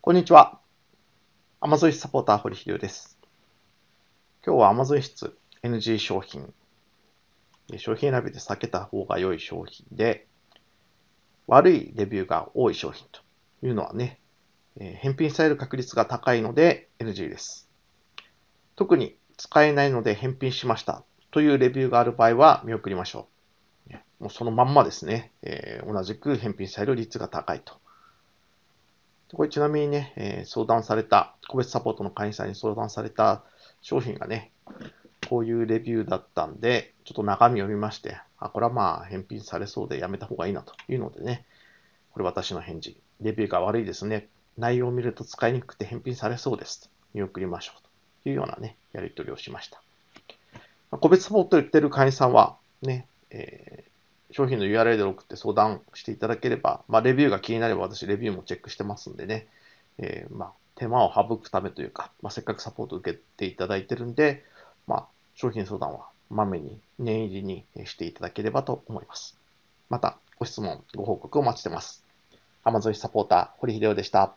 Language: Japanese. こんにちは。Amazonサポーター、堀秀です。今日は Amazon室 NG 商品。商品選びで避けた方が良い商品で、悪いレビューが多い商品というのはね、返品される確率が高いので NG です。特に使えないので返品しましたというレビューがある場合は見送りましょう。もうそのまんまですね、同じく返品される率が高いと。これちなみにね、相談された、個別サポートの会員さんに相談された商品がね、こういうレビューだったんで、ちょっと中身を見まして、これはまあ返品されそうでやめた方がいいなというのでね、これ私の返事。レビューが悪いですね。内容を見ると使いにくくて返品されそうです。見送りましょうというようなね、やり取りをしました。個別サポートを言ってる会員さんはね、商品の URL で送って相談していただければ、レビューが気になれば私、レビューもチェックしてますんでね、手間を省くためというか、せっかくサポートを受けていただいてるんで、商品相談はまめに、念入りにしていただければと思います。また、ご質問、ご報告をお待ちしてます。Amazonサポーター、堀秀夫でした。